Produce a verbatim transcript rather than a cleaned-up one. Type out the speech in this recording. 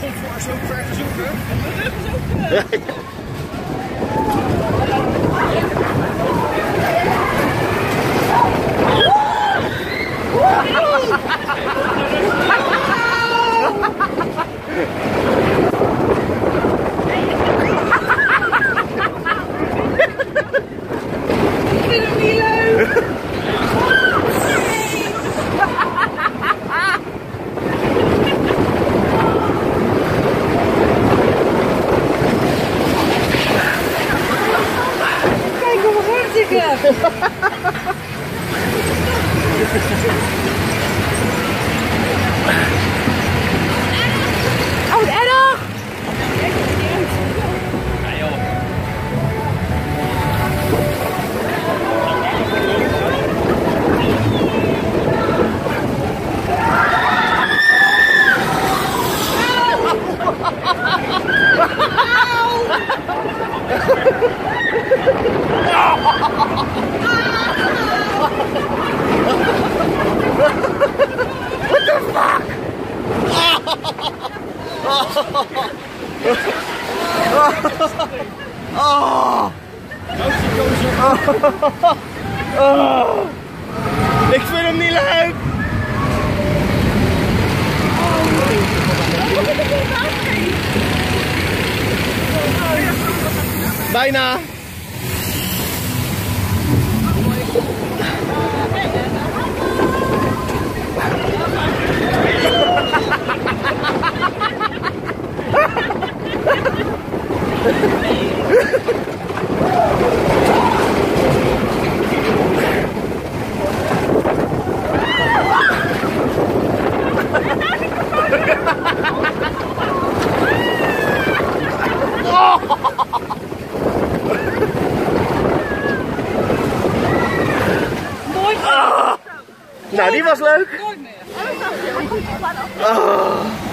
goed voor als je ook ver te zoeken. De rug is ook leuk. Ik vind hem niet leuk. Oh. Oh. Oh. Ik vind hem niet leuk. Bijna. Nou, die was leuk. Nooit meer. Oh.